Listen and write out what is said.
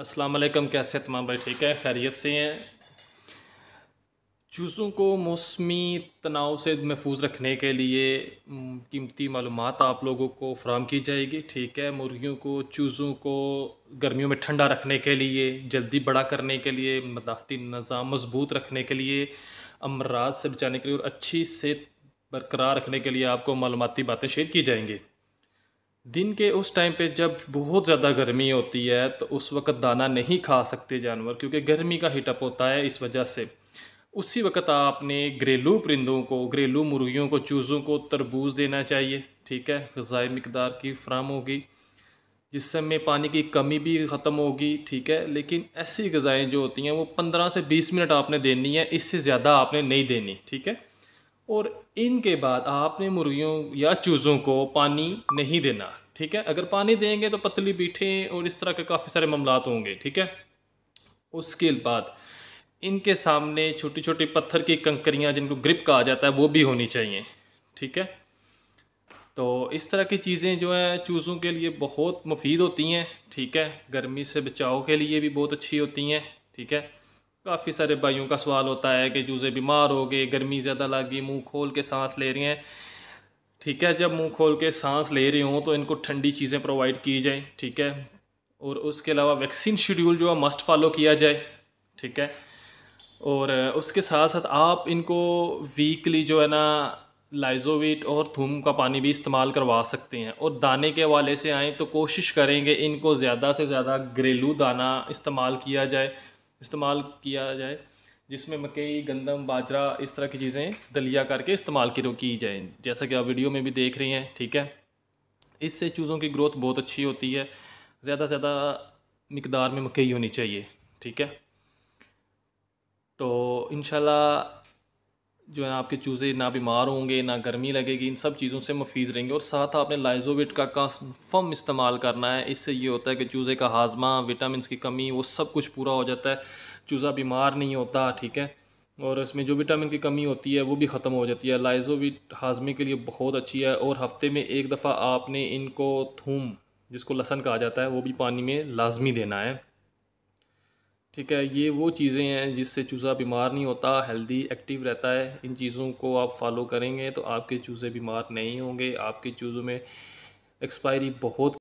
अस्सलाम वालेकुम, कैसे तमाम भाई? ठीक है, खैरियत से हैं। चूज़ों को मौसमी तनाव से महफूज रखने के लिए कीमती मालूमात आप लोगों को फराहम की जाएगी। ठीक है, मुर्गियों को, चूज़ों को गर्मियों में ठंडा रखने के लिए, जल्दी बड़ा करने के लिए, मदाफ़ती निज़ाम मजबूत रखने के लिए, अमराज से बचाने के लिए और अच्छी सेहत बरकरार रखने के लिए आपको मालूमाती बातें शेयर की जाएंगी। दिन के उस टाइम पे जब बहुत ज़्यादा गर्मी होती है तो उस वक्त दाना नहीं खा सकते जानवर, क्योंकि गर्मी का हीटअप होता है। इस वजह से उसी वक्त आपने घरेलू परिंदों को, घरेलू मुर्गियों को, चूज़ों को तरबूज देना चाहिए। ठीक है, ग़िज़ाई मिक़दार की फराहम होगी जिससे में पानी की कमी भी ख़त्म होगी। ठीक है, लेकिन ऐसी ग़िज़ाएँ जो होती हैं वो 15 से 20 मिनट आपने देनी है, इससे ज़्यादा आपने नहीं देनी। ठीक है, और इनके बाद आपने मुर्गियों या चूज़ों को पानी नहीं देना। ठीक है, अगर पानी देंगे तो पतली बीठें और इस तरह के काफ़ी सारे मामलात होंगे। ठीक है, उसके बाद इनके सामने छोटी छोटी पत्थर की कंकरियां जिनको ग्रिप कहा जाता है वो भी होनी चाहिए। ठीक है, तो इस तरह की चीज़ें जो है चूज़ों के लिए बहुत मुफीद होती हैं। ठीक है, गर्मी से बचाव के लिए भी बहुत अच्छी होती हैं। ठीक है, काफ़ी सारे भाइयों का सवाल होता है कि चूज़े बीमार हो गए, गर्मी ज़्यादा लगी, मुंह खोल के सांस ले रहे हैं। ठीक है, जब मुंह खोल के सांस ले रहे हों तो इनको ठंडी चीज़ें प्रोवाइड की जाएं। ठीक है, और उसके अलावा वैक्सीन शेड्यूल जो है मस्ट फॉलो किया जाए। ठीक है, और उसके साथ साथ आप इनको वीकली जो है ना लाइजोविट और थूम का पानी भी इस्तेमाल करवा सकते हैं। और दाने के हवाले से आएँ तो कोशिश करेंगे इनको ज़्यादा से ज़्यादा घरेलू दाना इस्तेमाल किया जाए जिसमें मकई, गंदम, बाजरा, इस तरह की चीज़ें दलिया करके इस्तेमाल की जाए, जैसा कि आप वीडियो में भी देख रही हैं। ठीक है, इससे चूज़ों की ग्रोथ बहुत अच्छी होती है। ज़्यादा से ज़्यादा मिकदार में मकई होनी चाहिए। ठीक है, तो इंशाल्लाह जो है आपके चूज़े ना बीमार होंगे, ना गर्मी लगेगी, इन सब चीज़ों से मफीज़ रहेंगे। और साथ आपने लाइजोविट का कन्फर्म इस्तेमाल करना है। इससे ये होता है कि चूज़े का हाजमा, विटामिन की कमी, वो सब कुछ पूरा हो जाता है, चूज़ा बीमार नहीं होता। ठीक है, और इसमें जो विटामिन की कमी होती है वो भी ख़त्म हो जाती है। लाइजोविट हाजमे के लिए बहुत अच्छी है। और हफ्ते में एक दफ़ा आपने इनको थूम, जिसको लहसन कहा जाता है, वो भी पानी में लाजमी देना है। ठीक है, ये वो चीज़ें हैं जिससे चूज़ा बीमार नहीं होता, हेल्दी एक्टिव रहता है। इन चीज़ों को आप फॉलो करेंगे तो आपके चूज़े बीमार नहीं होंगे, आपके चूज़ों में एक्सपायरी बहुत